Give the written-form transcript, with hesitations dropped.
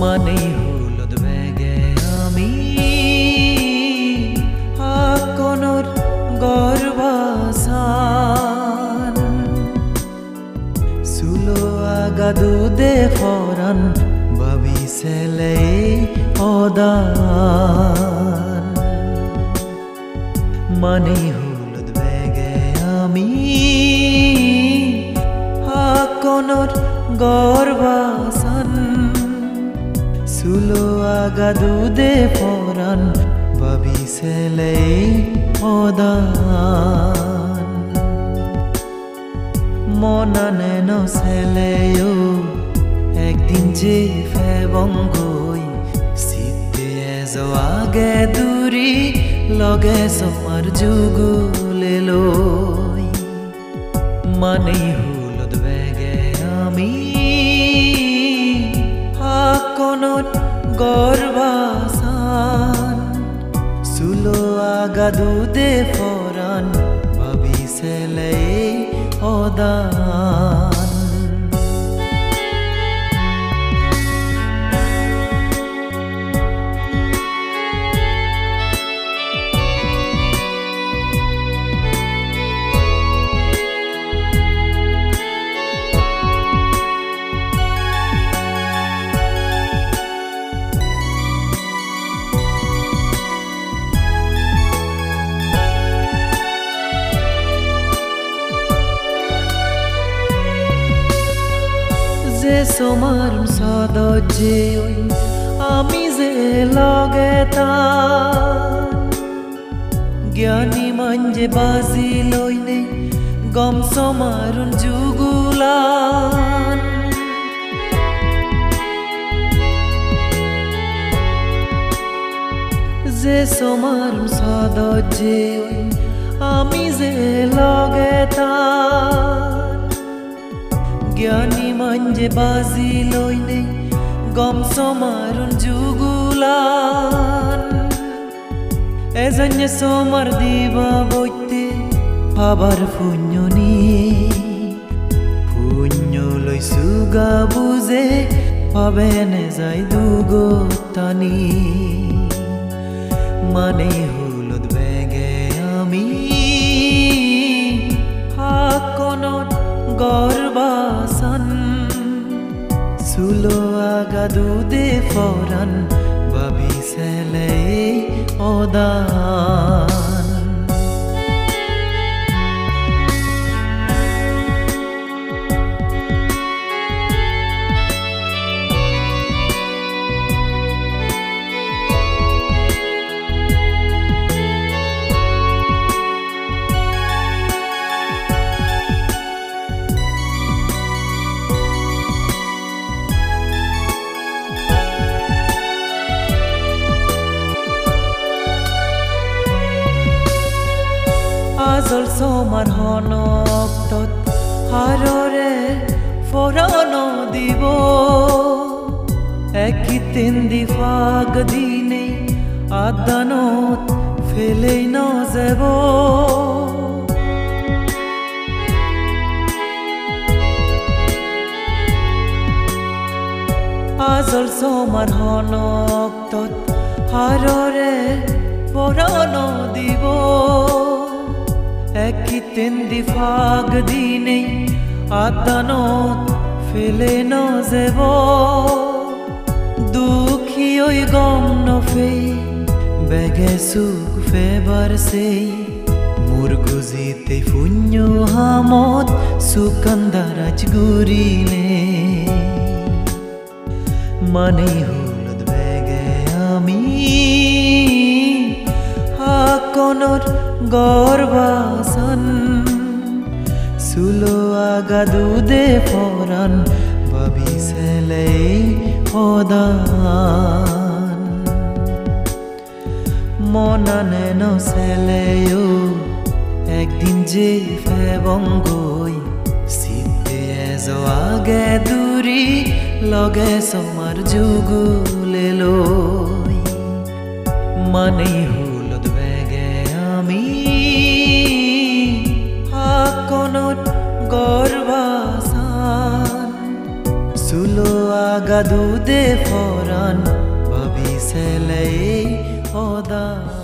माने हलुद बेगे आमी आकोनोर गर्भासान सुलो आगा दूधे फौरन भाभी से ले ओदान माने हलुद बेगे आमी आकोनोर गर्भासान सुलो आगा दूधे फौरन भाभी से ले ओदान मोना नैनो से ले यो एक दिन जे फेबंगोई सीते ऐसो आगे दूरी लगे समर जुगुले लोई माने हुलुद बेगे आमी गर्भासान सुलो आगा दूधे फौरन भाभी से ले ओदान। सोमार सदजे आमी जे लगेता ज्ञानी मंजे बाजी लईने गम सोमारुन जुगुलान जे सोमार सदजे आमी जे लगेता ज्ञानी मंजे बाजी लईने गम सोमारुन जुगुलान एजन्य सोमार दिवा बइते भाबार पुण्यनी पुण्य लई सुगा बुझे पाबेने जाय दुगतानी माने हलुद बेगे आमी आकोनोर गर्भासन सुलो आगा दूधे फौरन भाभी से ले ओदान। आजल सोमार हनो अक्टत हारोरे फौरनो दिबो एकी तिंदी फाग दिने आदानोत फेले न जेबो आजल सोमार हनो अक्टत हारोरे फौरनो दिबो एकी तिंदी फाग दिने आदानो फेले न जेबो दुखी ओई गम न फे बेगे सुख फेबार से मुरगुजीते फुन्यो हामोत सुकंदर अजगुरी ने माने हलुद बेगे आमी आकोनोर गर्भासन सुलो आगा दूधे फौरन भाभी से ले ओदान मोना नैनो से ले यो एक दिन जे फेबंगोई सीते ऐसो आगे दूरी लगे सोमार जुगुले लोई माने हलुद बेगे आमी आकोनोर गर्भासान सुलो दूधे फौरन भविष्य लय होदा।